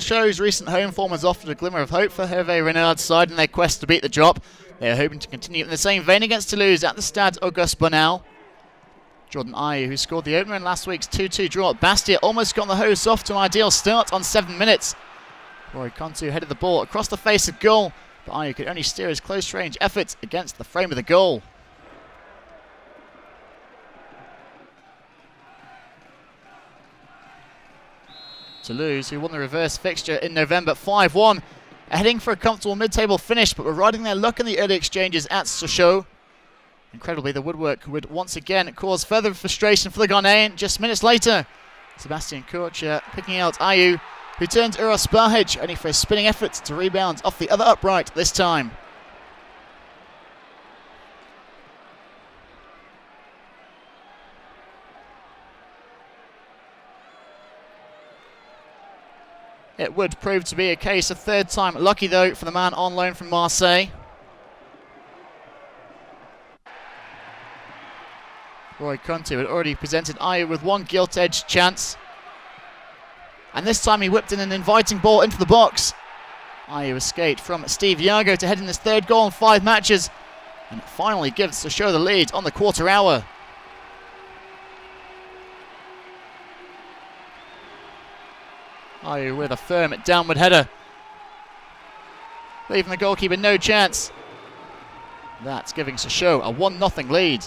Sochaux's recent home form has offered a glimmer of hope for Hervé Renard's side in their quest to beat the drop. They are hoping to continue in the same vein against Toulouse at the Stade Auguste Bonal. Jordan Ayew, who scored the opener in last week's 2-2 draw at Bastia, almost got the hosts off to an ideal start on 7 minutes. Roy Contout headed the ball across the face of goal, but Ayew could only steer his close-range efforts against the frame of the goal. Toulouse, who won the reverse fixture in November 5-1, are heading for a comfortable mid-table finish, but were riding their luck in the early exchanges at Sochaux. Incredibly, the woodwork would once again cause further frustration for the Ghanaian just minutes later. Sébastien Corchia picking out Ayew, who turns Uros Spajic, only for a spinning effort to rebound off the other upright this time. It would prove to be a case of third time lucky, though, for the man on loan from Marseille. Roy Contout had already presented Ayew with one gilt-edged chance, and this time he whipped in an inviting ball into the box. Ayew escaped from Steve Yago to head in his third goal in 5 matches, and it finally gives Sochaux the lead on the quarter hour. Ayew with a firm downward header, leaving the goalkeeper no chance. That's giving Sochaux a 1-0 lead.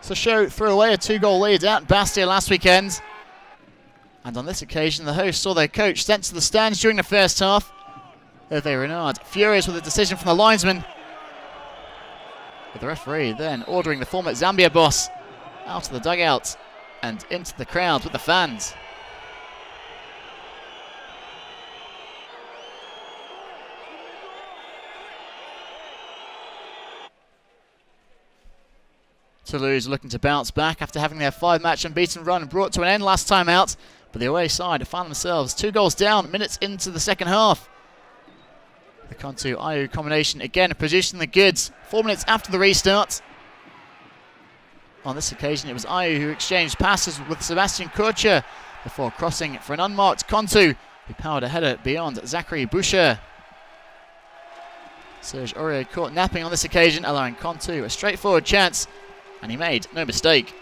Sochaux threw away a 2-goal lead at Bastia last weekend, and on this occasion the hosts saw their coach sent to the stands during the first half. Hervé Renard furious with the decision from the linesman, with the referee then ordering the former Zambia boss out of the dugout and into the crowd with the fans. Toulouse looking to bounce back after having their 5-match unbeaten run brought to an end last time out, but the away side found themselves 2 goals down minutes into the second half. The Contout-Ayew combination again producing the goods 4 minutes after the restart. On this occasion it was Ayew who exchanged passes with Sébastien Corchia before crossing for an unmarked Contout, who powered a header beyond Zachary Boucher. Serge Aurier caught napping on this occasion, allowing Contout a straightforward chance, and he made no mistake.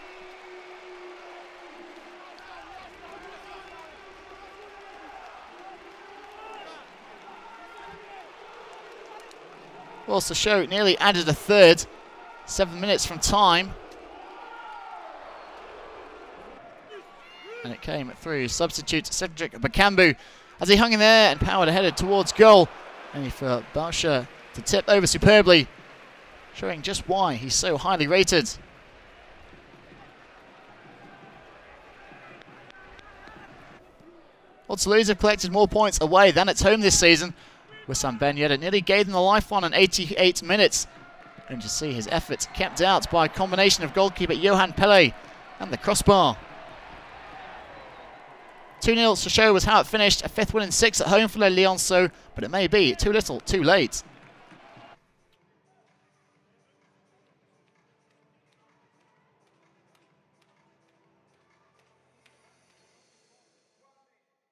Well, Sochaux nearly added a third, 7 minutes from time, and it came through substitute Cedric Bakambu as he hung in there and powered a header towards goal, only for Boucher to tip over superbly, showing just why he's so highly rated. Well, Toulouse have collected more points away than at home this season, with San Bernierre nearly gave them the lifeline in 88 minutes. And to see his efforts kept out by a combination of goalkeeper Johan Pelé and the crossbar. 2-0 Sochaux was how it finished, a 5th win in 6 at home for Les Lionceaux, but it may be too little too late.